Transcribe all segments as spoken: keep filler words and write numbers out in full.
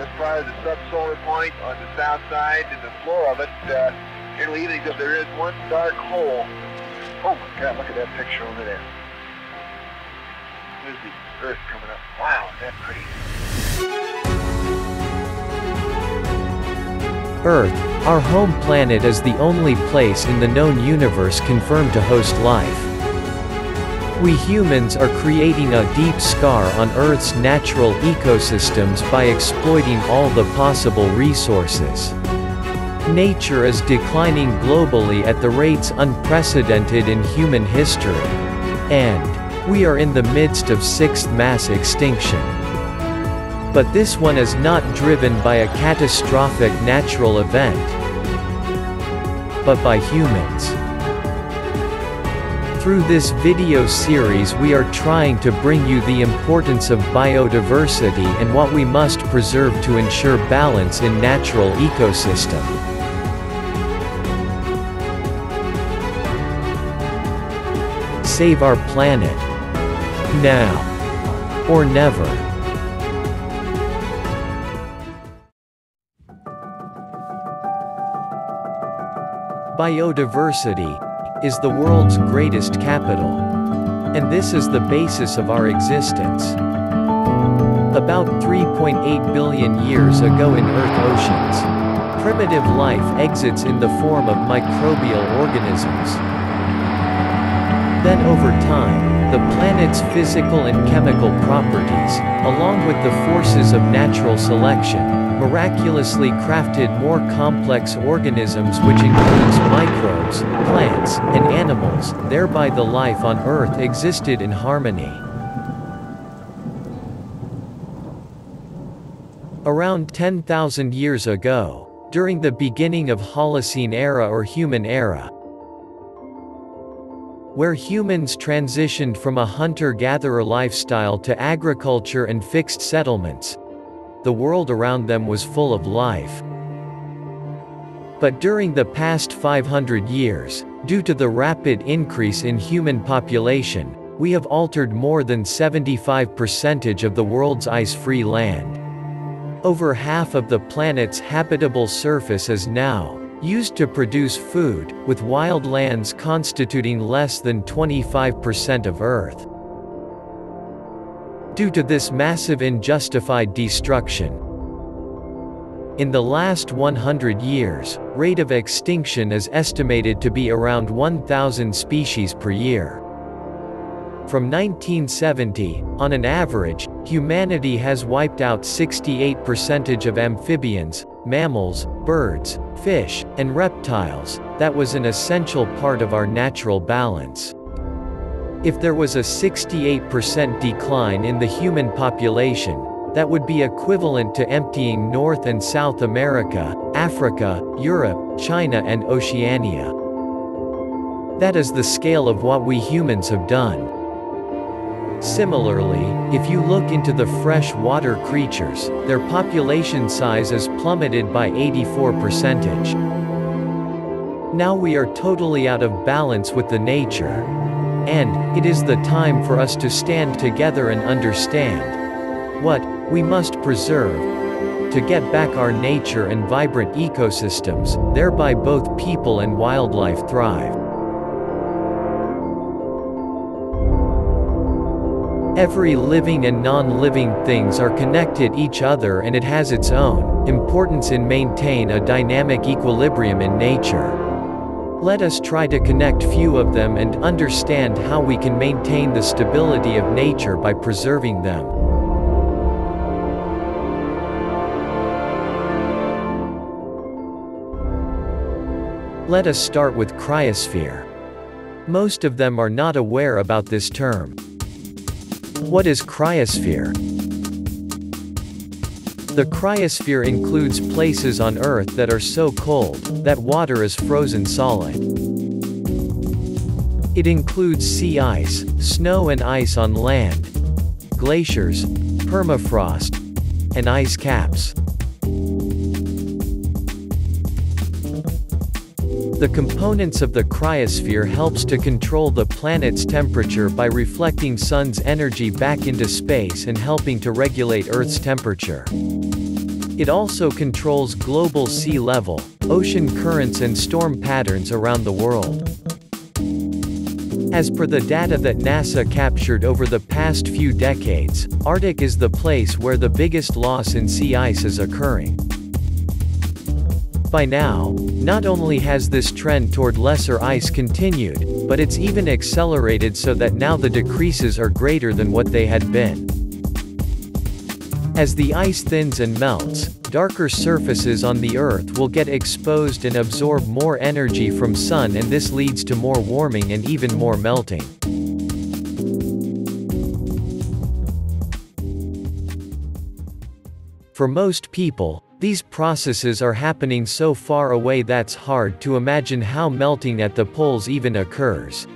just prior to the subsolar point on the south side, and the floor of it uh, nearly even, except there is one dark hole. Oh my God, look at that picture over there. There's the Earth coming up. Wow, is that pretty. Earth, our home planet, is the only place in the known universe confirmed to host life. We humans are creating a deep scar on Earth's natural ecosystems by exploiting all the possible resources. Nature is declining globally at the rates unprecedented in human history. And we are in the midst of sixth mass extinction. But this one is not driven by a catastrophic natural event, but by humans. Through this video series, we are trying to bring you the importance of biodiversity and what we must preserve to ensure balance in natural ecosystem. Save our planet. Now. Or never. Biodiversity is the world's greatest capital. And this is the basis of our existence. About three point eight billion years ago in Earth oceans, primitive life exits in the form of microbial organisms. Then over time, the planet's physical and chemical properties, along with the forces of natural selection, miraculously crafted more complex organisms which includes microbes, plants, and animals, thereby the life on Earth existed in harmony. Around ten thousand years ago, during the beginning of Holocene era or human era, where humans transitioned from a hunter-gatherer lifestyle to agriculture and fixed settlements, the world around them was full of life. But during the past five hundred years, due to the rapid increase in human population, we have altered more than seventy-five percent of the world's ice-free land. Over half of the planet's habitable surface is now used to produce food, with wild lands constituting less than twenty-five percent of Earth. Due to this massive unjustified destruction, in the last one hundred years, rate of extinction is estimated to be around one thousand species per year. From nineteen seventy, on an average, humanity has wiped out sixty-eight percent of amphibians, mammals, birds, fish, and reptiles. That was an essential part of our natural balance. If there was a sixty-eight percent decline in the human population, that would be equivalent to emptying North and South America, Africa, Europe, China, and Oceania. That is the scale of what we humans have done. Similarly, if you look into the freshwater creatures, their population size is plummeted by eighty-four percent. Now we are totally out of balance with the nature. And it is the time for us to stand together and understand what we must preserve to get back our nature and vibrant ecosystems, thereby both people and wildlife thrive. Every living and non-living things are connected each other, and it has its own importance in maintaining a dynamic equilibrium in nature. Let us try to connect few of them and understand how we can maintain the stability of nature by preserving them. Let us start with cryosphere. Most of them are not aware about this term. What is cryosphere? The cryosphere includes places on Earth that are so cold that water is frozen solid. It includes sea ice, snow and ice on land, glaciers, permafrost, and ice caps. The components of the cryosphere helps to control the planet's temperature by reflecting sun's energy back into space and helping to regulate Earth's temperature. It also controls global sea level, ocean currents and storm patterns around the world. As per the data that NASA captured over the past few decades, Arctic is the place where the biggest loss in sea ice is occurring. By now, not only has this trend toward lesser ice continued, but it's even accelerated so that now the decreases are greater than what they had been. As the ice thins and melts, darker surfaces on the Earth will get exposed and absorb more energy from sun, and this leads to more warming and even more melting. For most people, these processes are happening so far away that's hard to imagine how melting at the poles even occurs.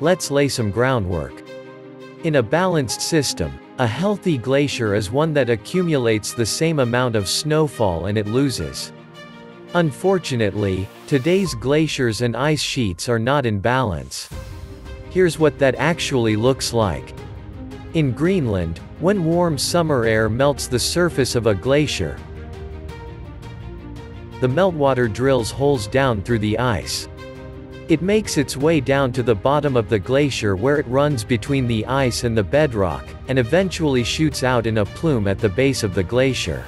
Let's lay some groundwork. In a balanced system, a healthy glacier is one that accumulates the same amount of snowfall and it loses. Unfortunately, today's glaciers and ice sheets are not in balance. Here's what that actually looks like. In Greenland, when warm summer air melts the surface of a glacier, the meltwater drills holes down through the ice. It makes its way down to the bottom of the glacier where it runs between the ice and the bedrock, and eventually shoots out in a plume at the base of the glacier.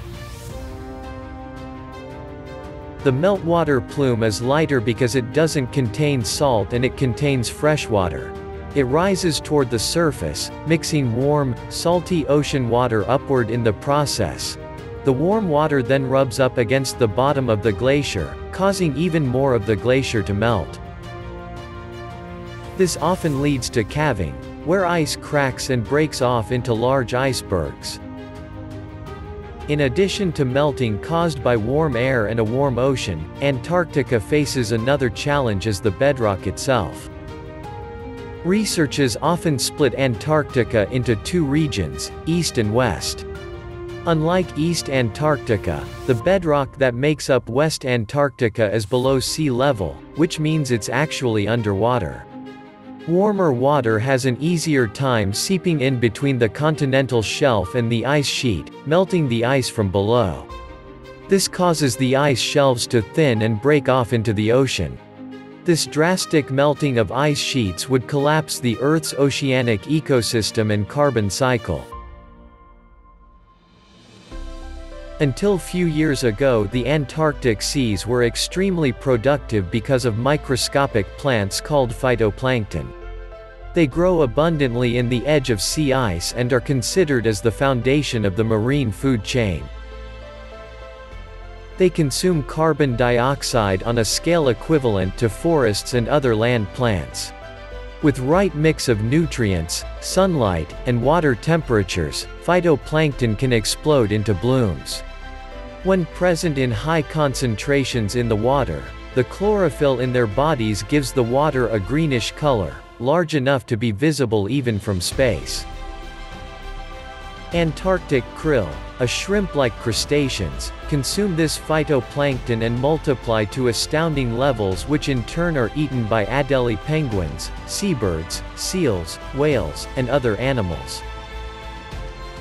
The meltwater plume is lighter because it doesn't contain salt and it contains fresh water. It rises toward the surface, mixing warm, salty ocean water upward in the process. The warm water then rubs up against the bottom of the glacier, causing even more of the glacier to melt. This often leads to calving, where ice cracks and breaks off into large icebergs. In addition to melting caused by warm air and a warm ocean, Antarctica faces another challenge as the bedrock itself. Researchers often split Antarctica into two regions, East and West. Unlike East Antarctica, the bedrock that makes up West Antarctica is below sea level, which means it's actually underwater. Warmer water has an easier time seeping in between the continental shelf and the ice sheet, melting the ice from below. This causes the ice shelves to thin and break off into the ocean. This drastic melting of ice sheets would collapse the Earth's oceanic ecosystem and carbon cycle. Until a few years ago, the Antarctic seas were extremely productive because of microscopic plants called phytoplankton. They grow abundantly in the edge of sea ice and are considered as the foundation of the marine food chain. They consume carbon dioxide on a scale equivalent to forests and other land plants. With right mix of nutrients, sunlight, and water temperatures, phytoplankton can explode into blooms. When present in high concentrations in the water, the chlorophyll in their bodies gives the water a greenish color, large enough to be visible even from space. Antarctic krill, a shrimp-like crustaceans, consume this phytoplankton and multiply to astounding levels, which in turn are eaten by adelie penguins, seabirds, seals, whales, and other animals.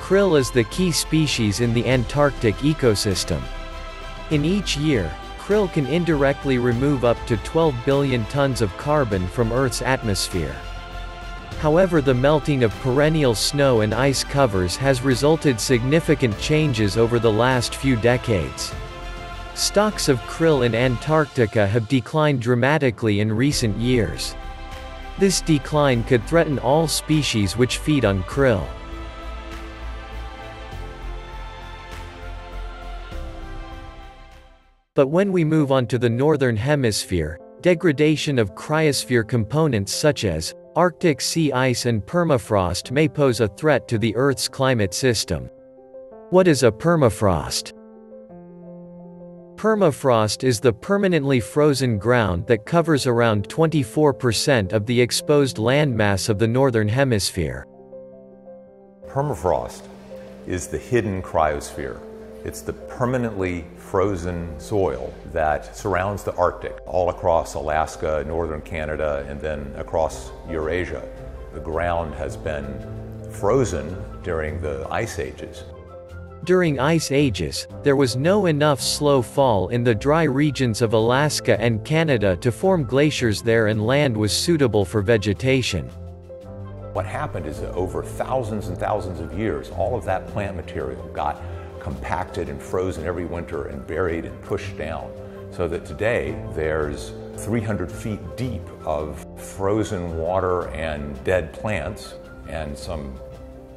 Krill is the key species in the Antarctic ecosystem. In each year, krill can indirectly remove up to twelve billion tons of carbon from Earth's atmosphere. However, the melting of perennial snow and ice covers has resulted significant changes over the last few decades. Stocks of krill in Antarctica have declined dramatically in recent years. This decline could threaten all species which feed on krill. But when we move on to the northern hemisphere, degradation of cryosphere components such as Arctic sea ice and permafrost may pose a threat to the Earth's climate system. What is a permafrost? Permafrost is the permanently frozen ground that covers around twenty-four percent of the exposed landmass of the northern hemisphere. Permafrost is the hidden cryosphere. It's the permanently frozen soil that surrounds the Arctic, all across Alaska, northern Canada, and then across Eurasia. The ground has been frozen during the ice ages. during ice ages, there was no enough slow fall in the dry regions of Alaska and Canada to form glaciers there, and land was suitable for vegetation. What happened is that over thousands and thousands of years, all of that plant material got compacted and frozen every winter and buried and pushed down, so that today there's three hundred feet deep of frozen water and dead plants and some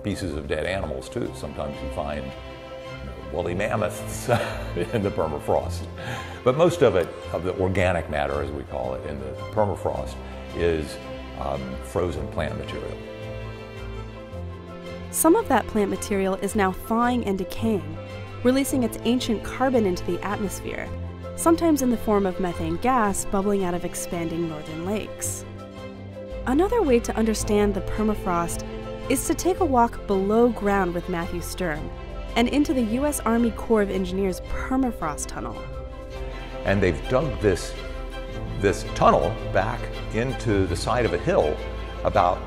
pieces of dead animals too. Sometimes you find you know, woolly mammoths in the permafrost. But most of it, of the organic matter as we call it in the permafrost, is um, frozen plant material. Some of that plant material is now thawing and decaying, releasing its ancient carbon into the atmosphere, sometimes in the form of methane gas bubbling out of expanding northern lakes. Another way to understand the permafrost is to take a walk below ground with Matthew Stern and into the U S Army Corps of Engineers permafrost tunnel. And they've dug this, this tunnel back into the side of a hill about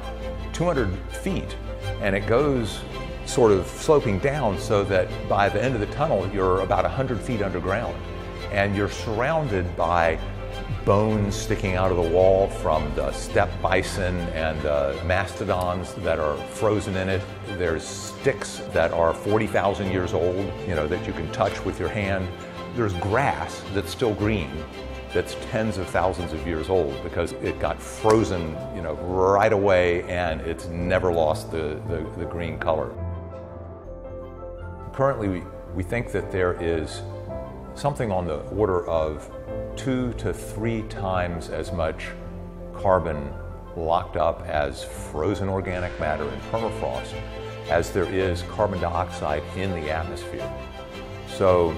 two hundred feet, and it goes sort of sloping down so that by the end of the tunnel you're about one hundred feet underground, and you're surrounded by bones sticking out of the wall from the steppe bison and the mastodons that are frozen in it. There's sticks that are forty thousand years old, you know, that you can touch with your hand. There's grass that's still green that's tens of thousands of years old because it got frozen, you know, right away, and it's never lost the, the, the green color. Currently, we, we think that there is something on the order of two to three times as much carbon locked up as frozen organic matter in permafrost as there is carbon dioxide in the atmosphere. So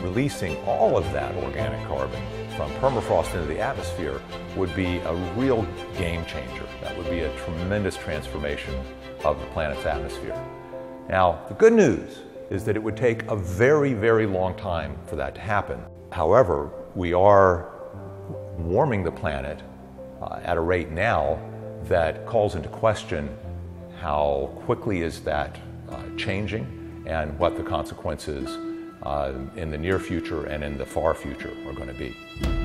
releasing all of that organic carbon from permafrost into the atmosphere would be a real game changer. That would be a tremendous transformation of the planet's atmosphere. Now, the good news is that it would take a very, very long time for that to happen. However, we are warming the planet uh, at a rate now that calls into question how quickly is that uh, changing, and what the consequences uh, in the near future and in the far future are going to be.